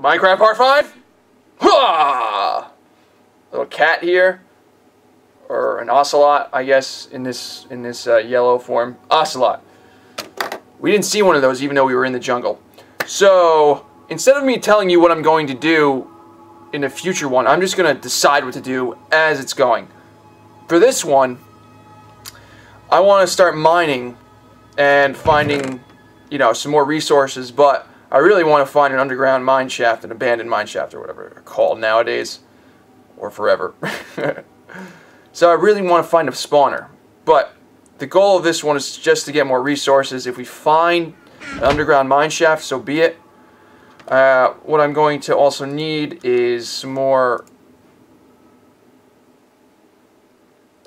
Minecraft Part 5? Ha! Little cat here, or an ocelot, I guess, in this yellow form. Ocelot. We didn't see one of those, even though we were in the jungle. So instead of me telling you what I'm going to do in a future one, I'm just gonna decide what to do as it's going. For this one, I want to start mining and finding, you know, some more resources, but I really want to find an underground mine shaft, an abandoned mine shaft, or whatever they're called nowadays, or forever. So I really want to find a spawner, but the goal of this one is just to get more resources. If we find an underground mine shaft, so be it. What I'm going to also need is some more...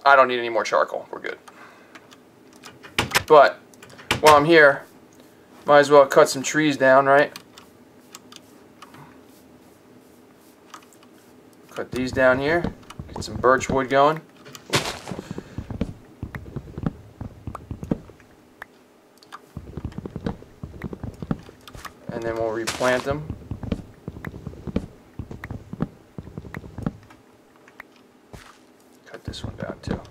I don't need any more charcoal. We're good. But while I'm here, might as well cut some trees down, right? Cut these down here. Get some birch wood going. And then we'll replant them. Cut this one down too.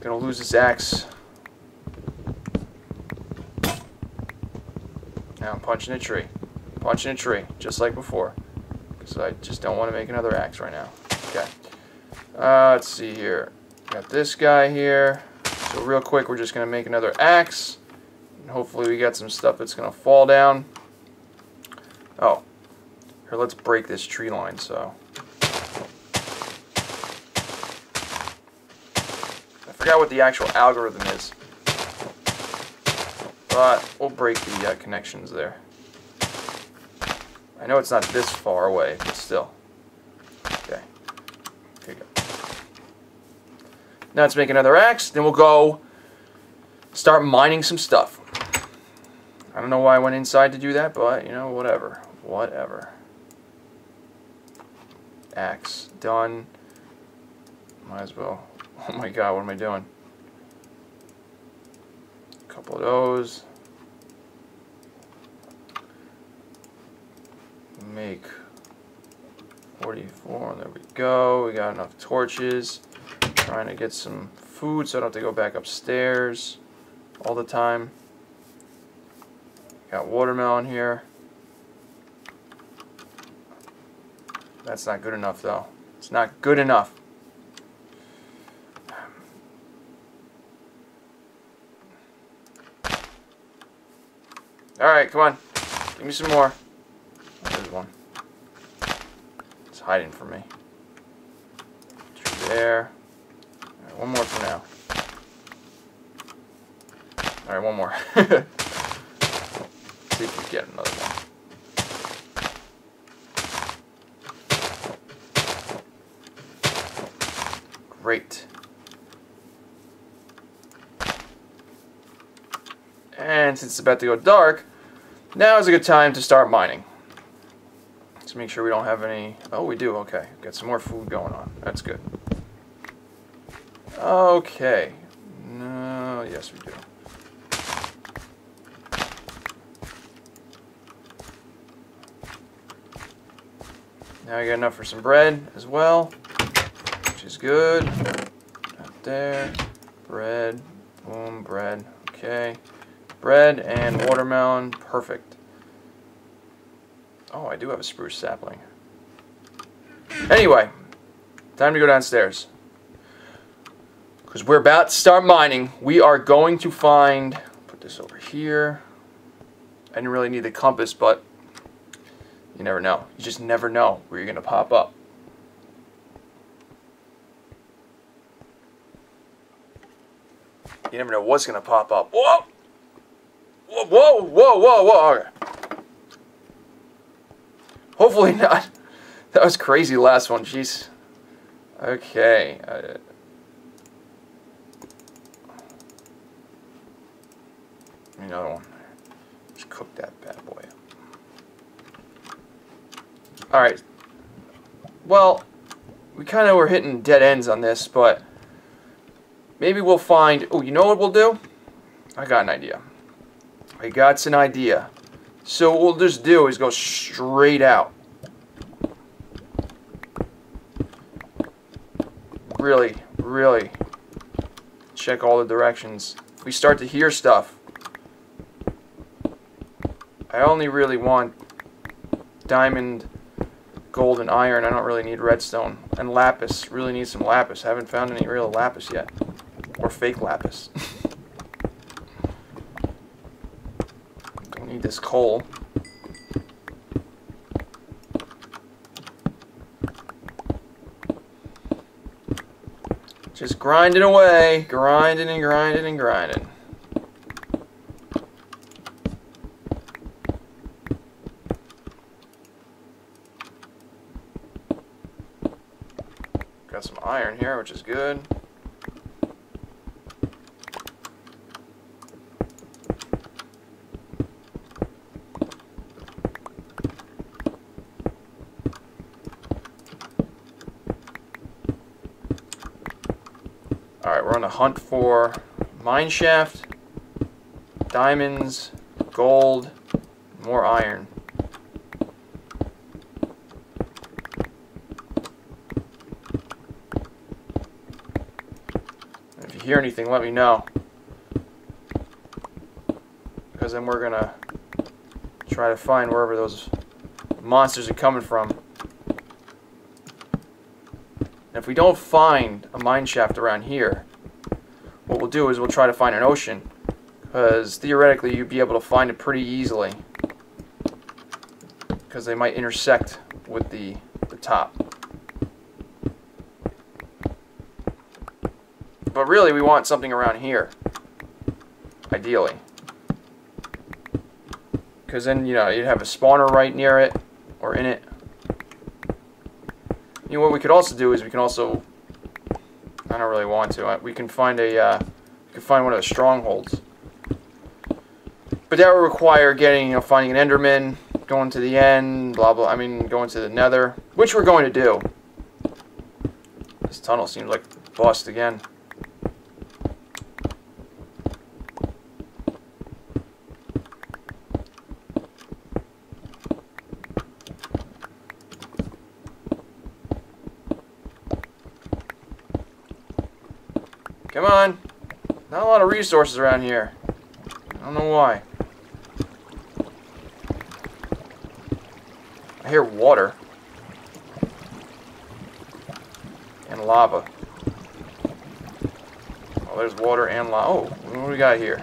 Gonna lose his axe. Now I'm punching a tree. Punching a tree, just like before. Because I just don't want to make another axe right now. Okay. Let's see here. Got this guy here. So real quick, we're just gonna make another axe. And hopefully we got some stuff that's gonna fall down. Oh. Here, let's break this tree line, so... I forgot what the actual algorithm is, but we'll break the connections there. I know it's not this far away, but still. Okay, here you go. Now let's make another axe, then we'll go start mining some stuff. I don't know why I went inside to do that, but you know, whatever. Whatever. Axe done. Might as well. Oh my god, what am I doing? A couple of those. Make 44, and there we go. We got enough torches. I'm trying to get some food so I don't have to go back upstairs all the time. Got watermelon here. That's not good enough though. It's not good enough. Alright, come on. Give me some more. Oh, there's one. It's hiding from me. There. Right, one more for now. Alright, one more. See if we get another one. Great. And since it's about to go dark, now is a good time to start mining. Let's make sure we don't have any... Oh, we do, okay. Got some more food going on. That's good. Okay. No, yes we do. Now we got enough for some bread as well, which is good. Right there. Bread. Boom, bread. Okay. Bread and watermelon, perfect. Oh, I do have a spruce sapling. Anyway, time to go downstairs. Because we're about to start mining. We are going to find... Put this over here. I didn't really need the compass, but... You never know. You just never know where you're going to pop up. You never know what's going to pop up. Whoa! Whoa, whoa, whoa, whoa, okay. Hopefully not. That was crazy last one, jeez. Okay. Another one. Just cook that bad boy up. Alright. Well, we kind of were hitting dead ends on this, but maybe we'll find... Oh, you know what we'll do? I got an idea. I got an idea. So what we'll just do is go straight out. Really check all the directions. If we start to hear stuff, I only really want diamond, gold, and iron. I don't really need redstone. And lapis. Really need some lapis. I haven't found any real lapis yet. Or fake lapis. Don't need this coal. Just grinding away. Grinding and grinding and grinding. Got some iron here, which is good. Alright, we're on a hunt for mineshaft, diamonds, gold, more iron. If you hear anything, let me know. Because then we're gonna try to find wherever those monsters are coming from. If we don't find a mine shaft around here, what we'll do is we'll try to find an ocean, because theoretically you'd be able to find it pretty easily, because they might intersect with the top. But really we want something around here, ideally, because then, you know, you'd have a spawner right near it or in it. You know, what we could also do is we can also, I don't really want to, we can find a, we can find one of the strongholds. But that would require getting, you know, finding an enderman, going to the end, blah blah, I mean, going to the nether, which we're going to do. This tunnel seems like bust again. Come on. Not a lot of resources around here. I don't know why. I hear water. And lava. Oh, there's water and lava. Oh, what do we got here?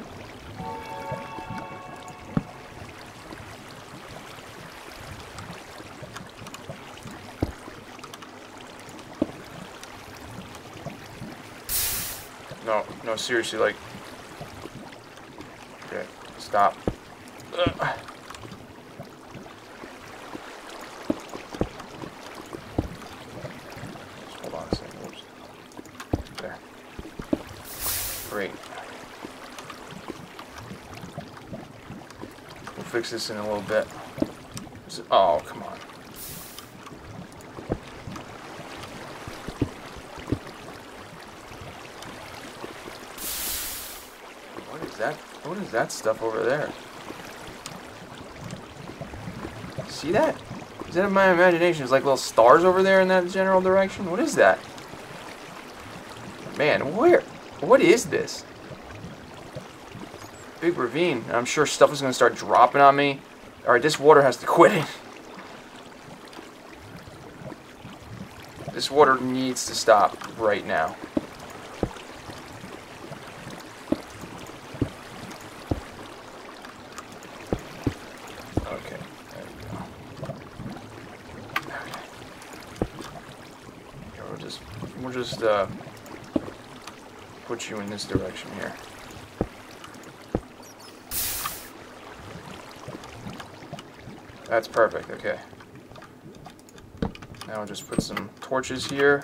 No, seriously, like... Okay, stop. Ugh. Just hold on a second. Oops. There. Great. We'll fix this in a little bit. Oh, come on. What is that stuff over there? See that? Is that in my imagination? There's like little stars over there in that general direction? What is that? Man, where? What is this? Big ravine. I'm sure stuff is going to start dropping on me. Alright, this water has to quit. This water needs to stop right now. We'll just put you in this direction here. That's perfect, okay. Now we'll just put some torches here.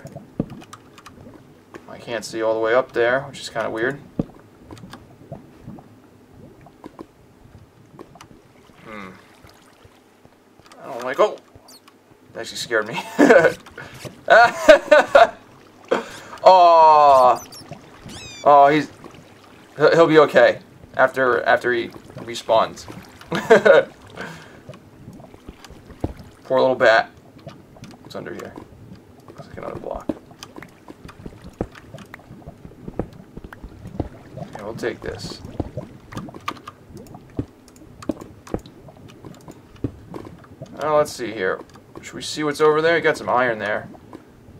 I can't see all the way up there, which is kind of weird. I don't like, oh! actually scared me. Oh, oh, he'll be okay after he respawns. Poor little bat. What's under here? Looks like another block. Okay, we'll take this. Oh, let's see here. Should we see what's over there? You got some iron there.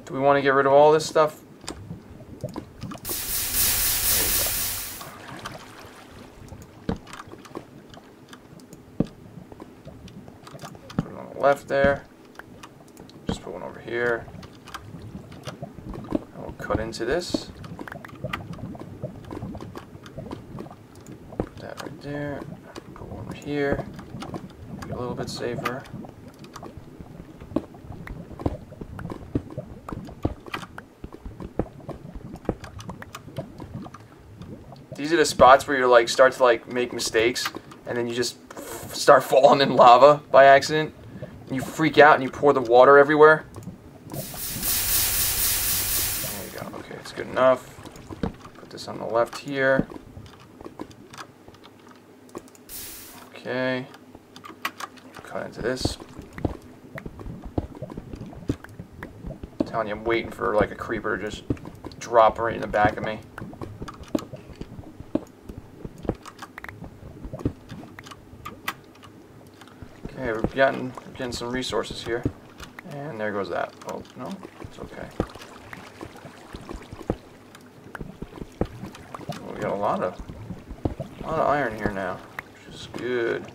Do we want to get rid of all this stuff? Put it on the left there. Just put one over here. And we'll cut into this. Put that right there. Put one over here. Make it a little bit safer. These are the spots where you start to make mistakes, and then you just start falling in lava by accident. And you freak out and you pour the water everywhere. There you go. Okay, it's good enough. Put this on the left here. Okay. Cut into this. I'm telling you, I'm waiting for a creeper to just drop right in the back of me. Okay, we're getting some resources here. And there goes that. Oh, no, it's okay. Well, we got a lot of iron here now, which is good.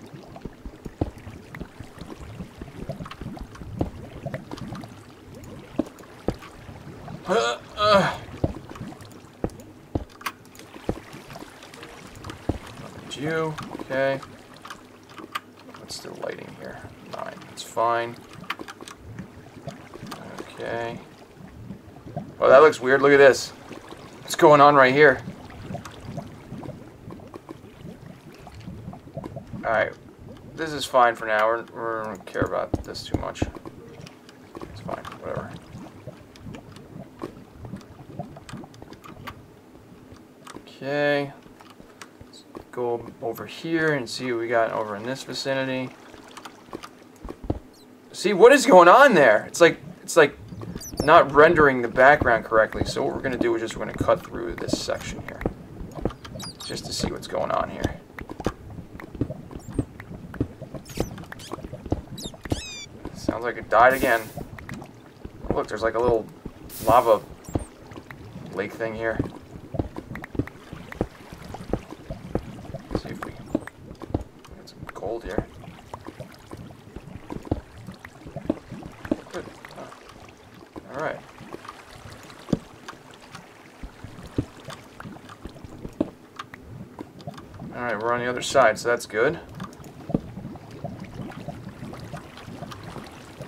You, okay. What's the lighting here? 9. It's fine. Okay. Oh, that looks weird. Look at this. What's going on right here? Alright. This is fine for now. We don't care about this too much. It's fine. Whatever. Okay. Let's go over here and see what we got over in this vicinity. See, what is going on there? It's like not rendering the background correctly. So what we're going to do is just we're going to cut through this section here just to see what's going on here. Sounds like it died again. Look, there's a little lava lake thing here. Here. Good. All right. All right, we're on the other side, so that's good.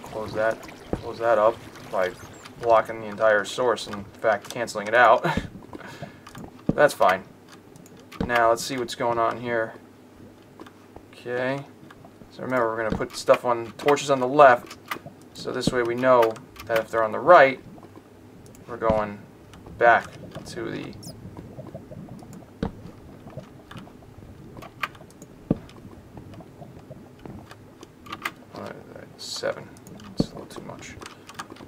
Close that up by blocking the entire source and, in fact, canceling it out. That's fine. Now, let's see what's going on here. Okay, so remember we're going to put stuff on torches on the left, so this way we know that if they're on the right, we're going back to the right, 7. It's a little too much.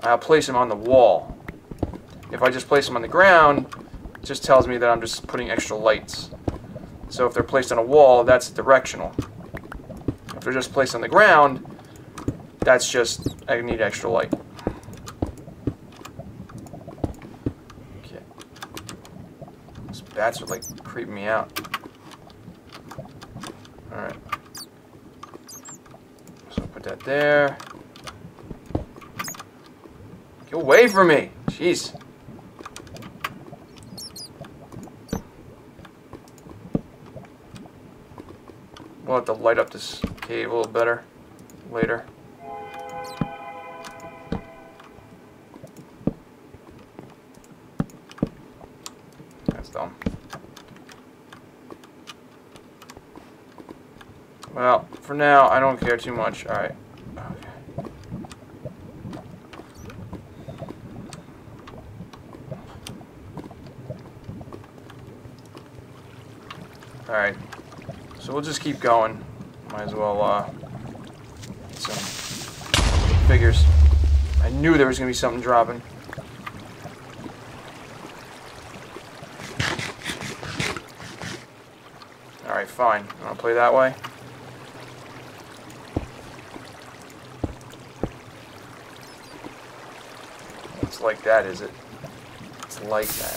I'll place them on the wall. If I just place them on the ground, it just tells me that I'm just putting extra lights. So if they're placed on a wall, that's directional. If they're just placed on the ground, that's just, I need extra light. Okay. These bats are creeping me out. Alright. So put that there. Get away from me! Jeez. We'll have to light up this cave a little better later. That's dumb. Well, for now, I don't care too much. Alright. Okay. Alright. So we'll just keep going. Might as well, get some figures. I knew there was going to be something dropping. Alright, fine. I'm going to play that way. It's like that, is it? It's like that.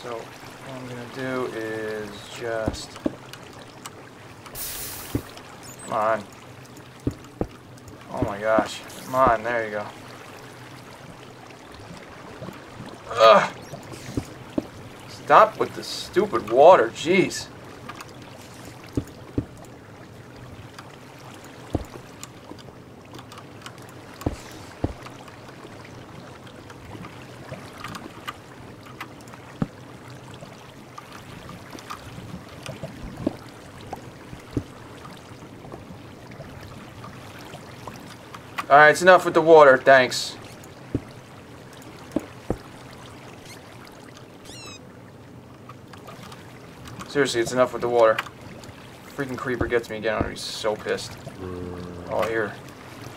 So, what I'm going to do is just... Come on. Oh my gosh. Come on, there you go. Ugh. Stop with the stupid water, jeez. Alright, it's enough with the water, thanks. Seriously, it's enough with the water. Freaking creeper gets me again, I'm gonna be so pissed. Oh, here.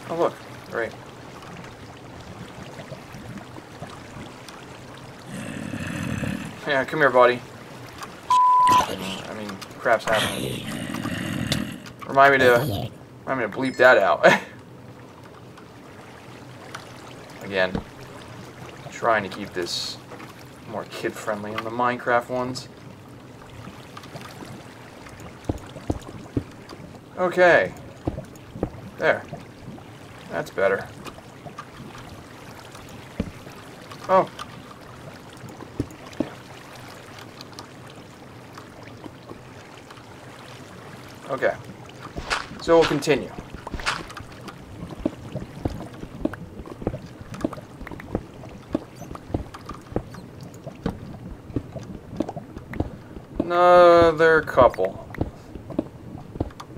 Oh, look. Great. Yeah, come here, buddy. I mean, crap's happening. Remind me to bleep that out. Again, trying to keep this more kid-friendly than the Minecraft ones. Okay. There. That's better. Oh. Okay. So we'll continue. Another couple. Oh,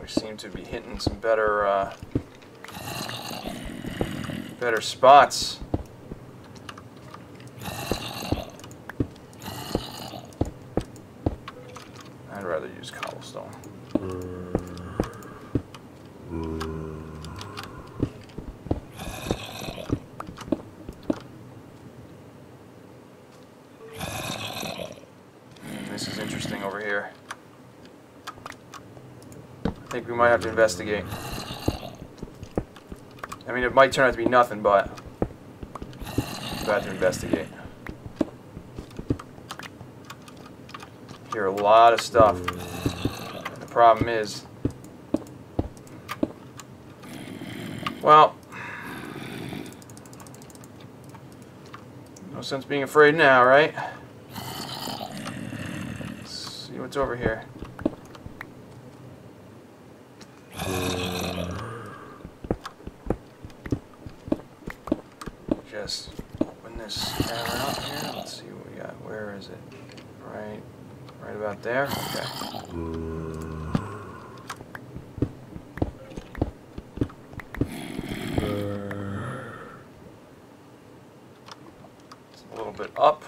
we seem to be hitting some better, better spots. I'd rather use cobblestone. This is interesting over here. I think we might have to investigate. I mean, it might turn out to be nothing, but we've got to investigate. Hear a lot of stuff. The problem is, well, no sense being afraid now, right? Let's see what's over here. Just open this camera out here. Let's see what we got. Where is it? Right. Right about there? Okay. It's a little bit up.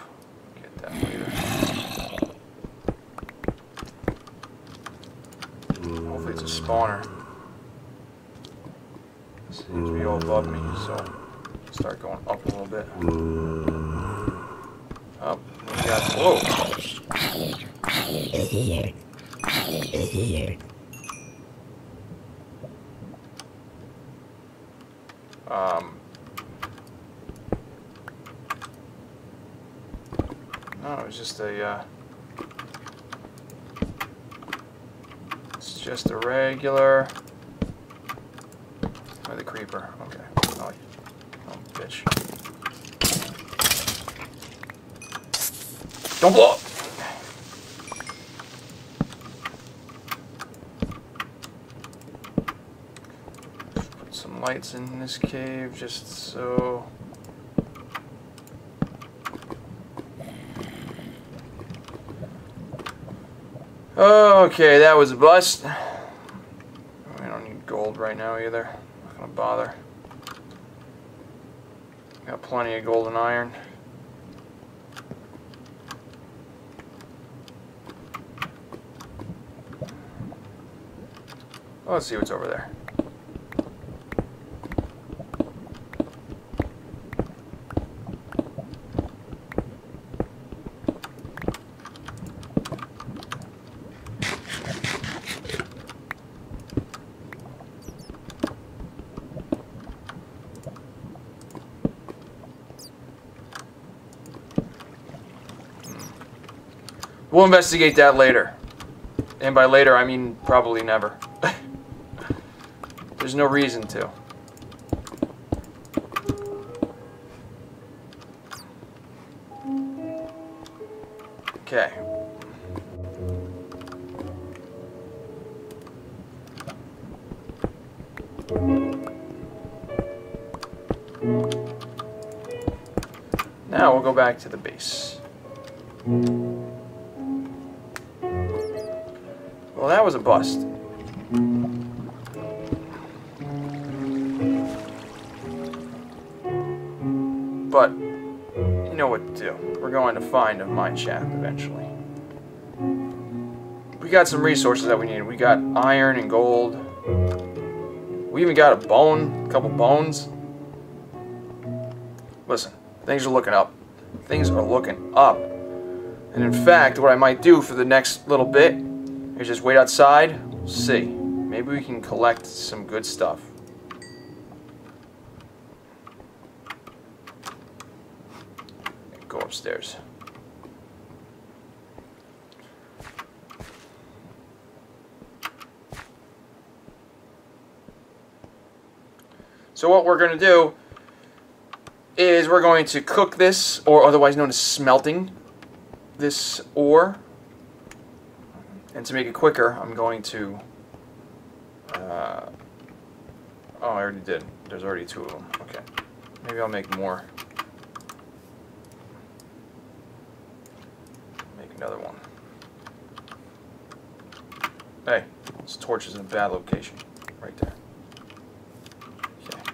Get that later. Hopefully it's a spawner. It seems to be all above me, so I'll start going up a little bit. Up. We got... Whoa! Here. No, it was just a. It's just a regular. Or the creeper. Okay. Oh, bitch. Don't blow up. Lights in this cave just so Okay, that was a bust. I don't need gold right now either. I'm not gonna bother. Got plenty of gold and iron. Well, let's see what's over there. We'll investigate that later. And by later, I mean probably never. There's no reason to. Okay. Now we'll go back to the base. Well, that was a bust. But, you know what to do. We're going to find a mine shaft eventually. We got some resources that we needed. We got iron and gold. We even got a bone, a couple bones. Listen, things are looking up. Things are looking up. And in fact, what I might do for the next little bit, we just wait outside, see. Maybe we can collect some good stuff. Go upstairs. So what we're going to do is we're going to cook this, or otherwise known as smelting, this ore. And to make it quicker, I'm going to, oh, I already did. There's already two of them. Okay. Maybe I'll make more. Make another one. Hey, this torch is in a bad location. Right there. Okay.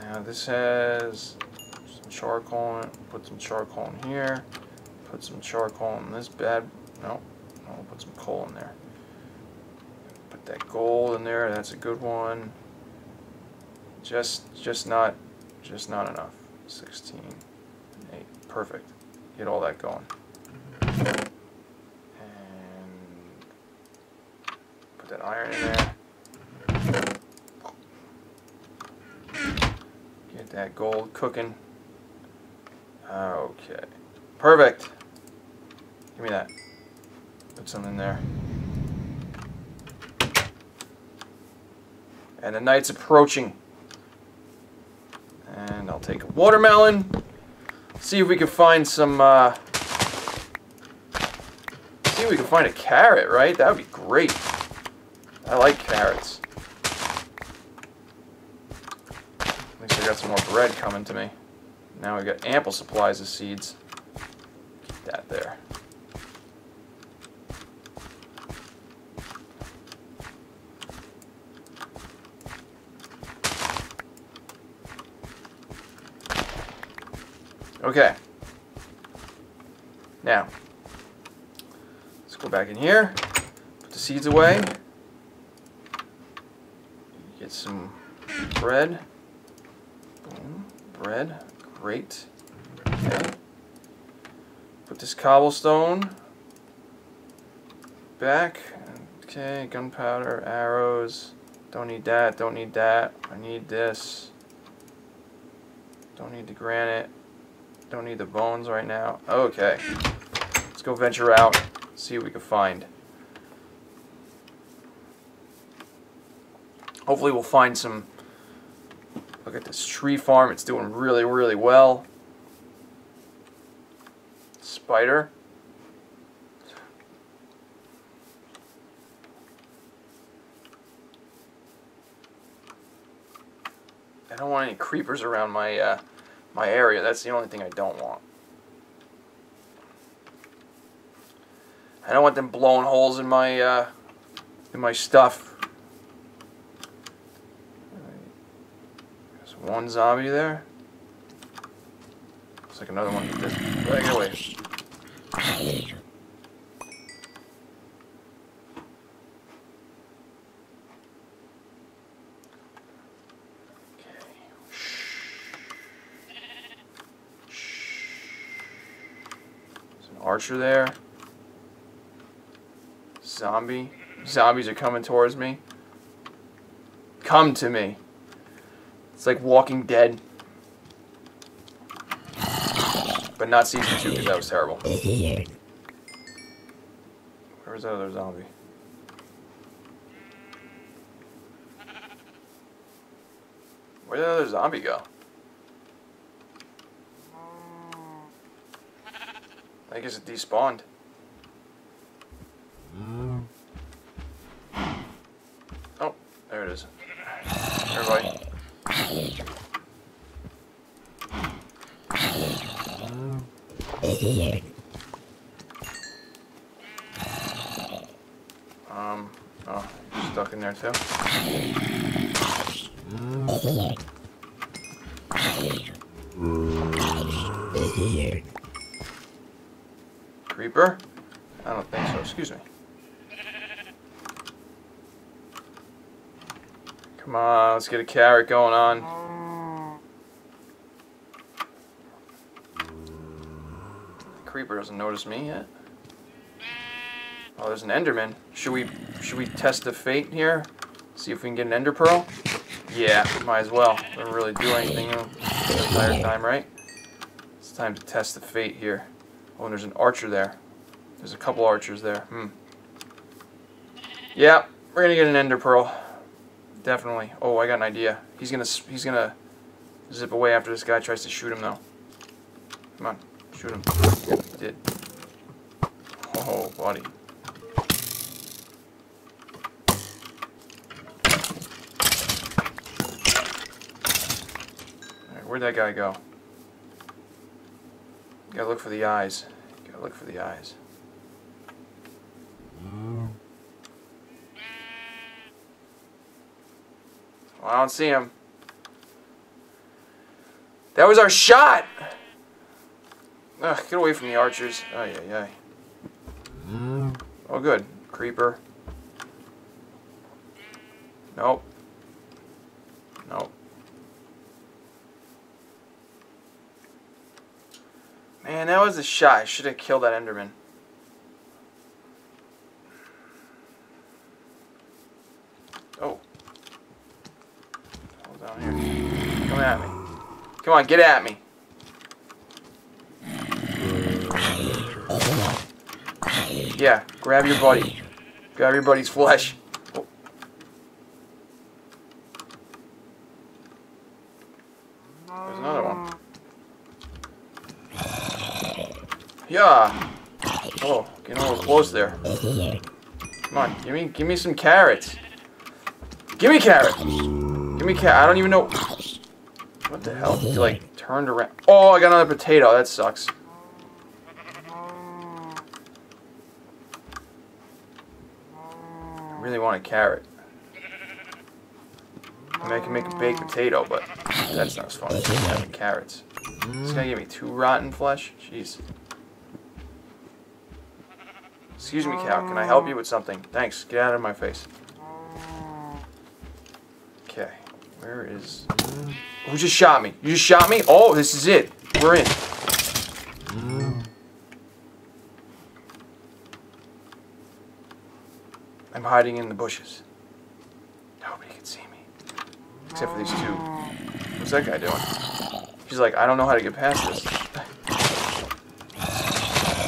Now this has some charcoal in it. Put some charcoal in here. Put some charcoal in this bad, no. I'll put some coal in there. Put that gold in there. That's a good one. Just not enough. 16, 8, perfect. Get all that going. And put that iron in there. Get that gold cooking. Okay, perfect. Give me that. Put some in there. And the night's approaching. And I'll take a watermelon. See if we can find some, see if we can find a carrot, right? That would be great. I like carrots. At least I got some more bread coming to me. Now we've got ample supplies of seeds. Keep that there. Okay, now, let's go back in here, put the seeds away, get some bread, boom, bread, great, okay. Put this cobblestone back, okay, gunpowder, arrows, don't need that, I need this, don't need the granite. Don't need the bones right now. Okay. Let's go venture out, see what we can find. Hopefully we'll find some... Look at this tree farm. It's doing really, really well. Spider. I don't want any creepers around my... my area, that's the only thing I don't want. I don't want them blowing holes in my stuff. There's one zombie there. Looks like another one. Right away. Archer there. Zombie. Zombies are coming towards me. Come to me. It's like Walking Dead. But not season 2 because that was terrible. Where's that other zombie? Where'd that other zombie go? I guess it despawned. Oh, there it is. Everybody. Oh, stuck in there too. Creeper? I don't think so. Excuse me. Come on, let's get a carrot going on. The creeper doesn't notice me yet. Oh, there's an Enderman. Should we test the fate here? See if we can get an Ender Pearl? Yeah, might as well. We don't really do anything the entire time, right? It's time to test the fate here. Oh, and there's an archer there. There's a couple archers there. Yeah, we're gonna get an Ender Pearl. Definitely. Oh, I got an idea. He's gonna zip away after this guy tries to shoot him though. Come on, shoot him. Yep, he did. Oh, buddy. All right, where'd that guy go? Gotta look for the eyes. Gotta look for the eyes. Well, I don't see him. That was our shot! Ugh, get away from the archers. Oh, yeah, yeah. Oh, good. Creeper. Nope. Nope. Man, that was a shot. I should have killed that Enderman. Oh. Hold on here. Come at me. Come on, get at me. Yeah, grab your buddy. Grab your buddy's flesh. Oh. There's another one. Yeah. Oh, getting a little close there. Come on, give me some carrots. Give me carrots. Give me carrots. I don't even know. What the hell? He like turned around. Oh, I got another potato. That sucks. I really want a carrot. I mean, I can make a baked potato, but that sounds fun. I don't have carrots. It's gonna give me 2 rotten flesh. Jeez. Excuse me, cow. Can I help you with something? Thanks. Get out of my face. Okay. Where is... Who just shot me? You just shot me? Oh, this is it. We're in. I'm hiding in the bushes. Nobody can see me. Except for these 2. What's that guy doing? He's like, I don't know how to get past this.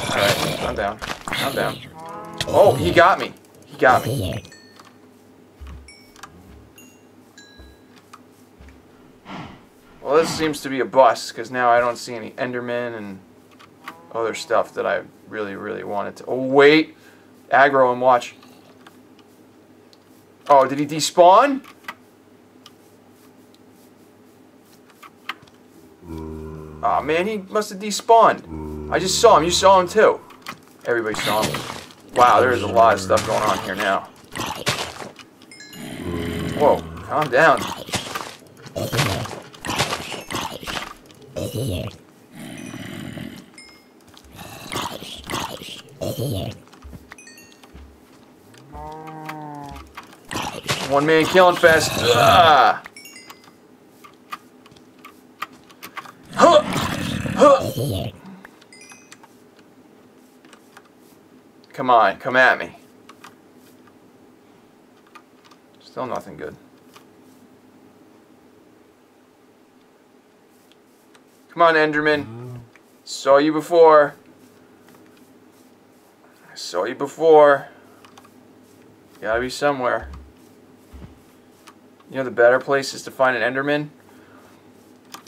Alright, I'm down. I'm down. Oh, he got me. He got me. Well, this seems to be a bust, because now I don't see any Endermen and other stuff that I really, really wanted to... Oh, wait! Aggro and watch. Oh, did he despawn? Aw, man, he must have despawned. I just saw him. You saw him, too. Everybody saw him. Wow, there's a lot of stuff going on here now. Whoa, calm down. One man killing fest. Ah. Huh. Huh. Come on, come at me. Still nothing good. Come on, Enderman. Saw you before. I saw you before. You gotta be somewhere. You know the better place is to find an Enderman?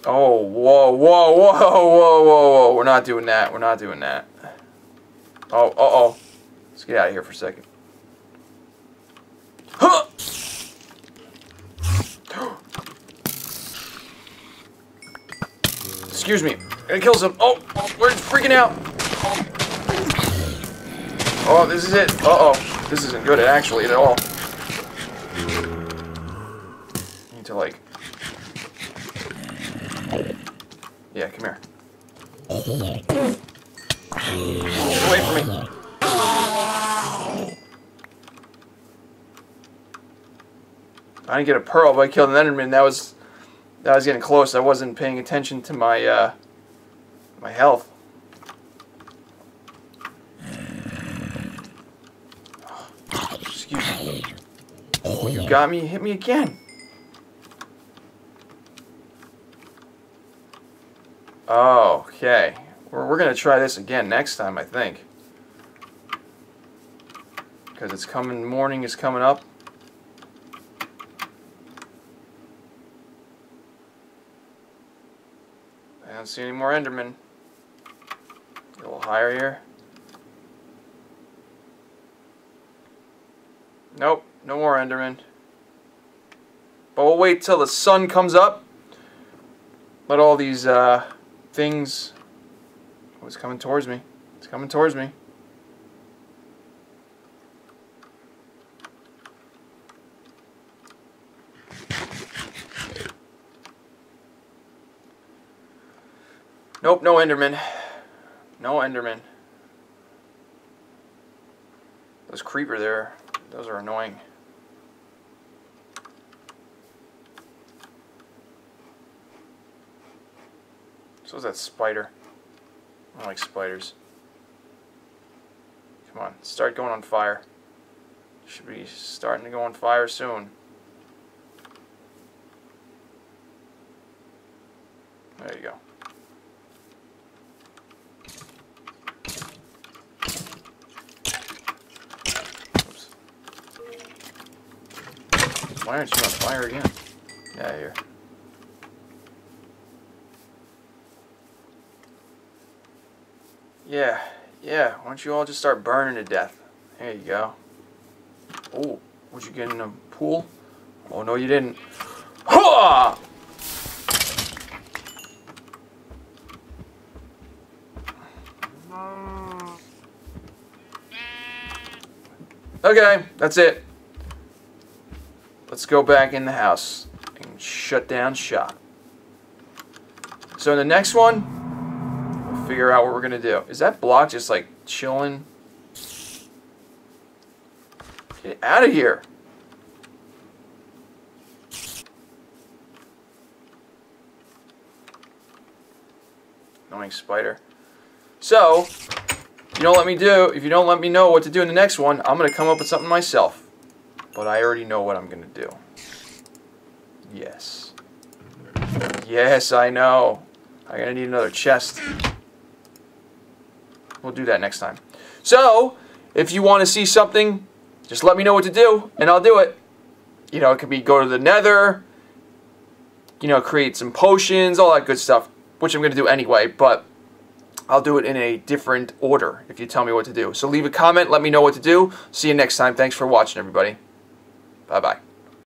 Oh, whoa, whoa, whoa, whoa, whoa, whoa. We're not doing that. We're not doing that. Oh, uh-oh. Let's get out of here for a second. Huh! Excuse me. I'm gonna kill some. Oh, we're freaking out. Oh, this is it. Uh-oh. This isn't good, actually, at all. I need to, like... Yeah, come here. Get away from me. I didn't get a pearl, but I killed an Enderman. That was getting close. I wasn't paying attention to my my health. Oh, excuse me. Oh, you got me. Hit me again. Oh, okay. We're gonna try this again next time, I think, because it's coming. Morning is coming up. I don't see any more Endermen. Get a little higher here. Nope, no more Endermen. But we'll wait till the sun comes up. Let all these things. Oh, it's coming towards me. It's coming towards me. Nope, no Enderman. No Enderman. Those creeper there, those are annoying. So is that spider. I don't like spiders. Come on, start going on fire. Should be starting to go on fire soon. There you go. Oops. Why aren't you on fire again? Get out of here. Yeah, why don't you all just start burning to death? There you go. Oh, would you get in a pool? Oh, no, you didn't. Ha! Okay, that's it. Let's go back in the house and shut down shop. So in the next one, figure out what we're gonna do. Is that block just like chilling? Get out of here. Annoying spider. So, if you don't let me know what to do in the next one, I'm gonna come up with something myself. But I already know what I'm gonna do. Yes. Yes, I know. I'm gonna need another chest. We'll do that next time. So, if you want to see something, just let me know what to do, and I'll do it. You know, it could be go to the nether, you know, create some potions, all that good stuff, which I'm going to do anyway, but I'll do it in a different order if you tell me what to do. So leave a comment, let me know what to do. See you next time. Thanks for watching, everybody. Bye-bye.